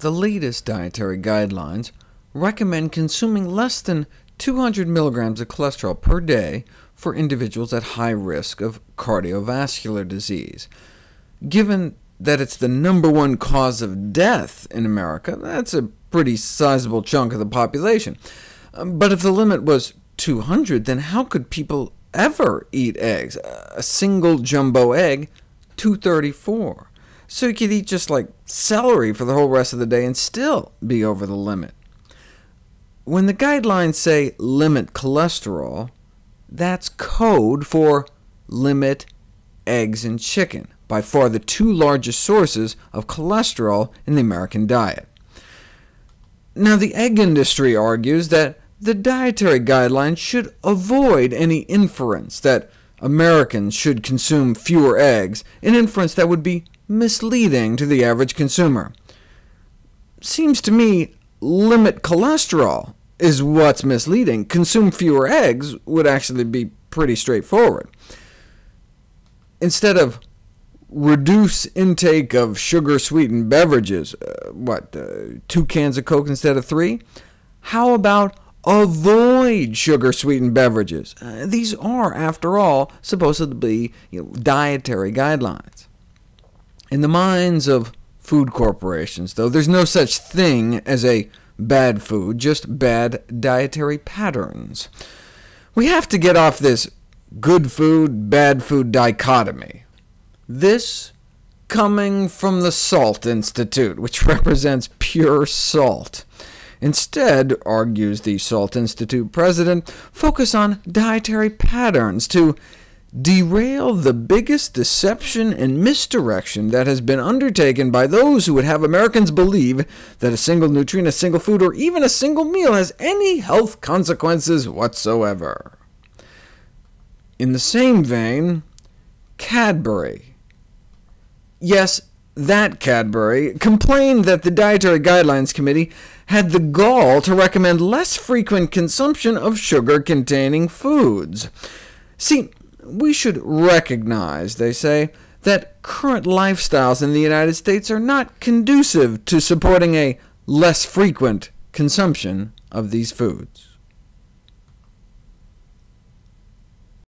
The latest dietary guidelines recommend consuming less than 200 milligrams of cholesterol per day for individuals at high risk of cardiovascular disease. Given that it's the #1 cause of death in America, that's a pretty sizable chunk of the population. But if the limit was 200, then how could people ever eat eggs? A single jumbo egg, 234. So you could eat just like celery for the whole rest of the day and still be over the limit. When the guidelines say limit cholesterol, that's code for limit eggs and chicken, by far the two largest sources of cholesterol in the American diet. Now, the egg industry argues that the dietary guidelines should avoid any inference that Americans should consume fewer eggs, an inference that would be misleading to the average consumer. Seems to me limit cholesterol is what's misleading. Consume fewer eggs would actually be pretty straightforward. Instead of reduce intake of sugar-sweetened beverages, 2 cans of Coke instead of 3? How about avoid sugar-sweetened beverages? These are, after all, supposedly dietary guidelines. In the minds of food corporations, though, there's no such thing as a bad food, just bad dietary patterns. We have to get off this good food, bad food dichotomy. This coming from the Salt Institute, which represents pure salt. Instead, argues the Salt Institute president, focus on dietary patterns to derail the biggest deception and misdirection that has been undertaken by those who would have Americans believe that a single nutrient, a single food, or even a single meal has any health consequences whatsoever. In the same vein, Cadbury. Yes, that Cadbury complained that the Dietary Guidelines Committee had the gall to recommend less frequent consumption of sugar-containing foods. See, we should recognize, they say, that current lifestyles in the United States are not conducive to supporting a less frequent consumption of these foods.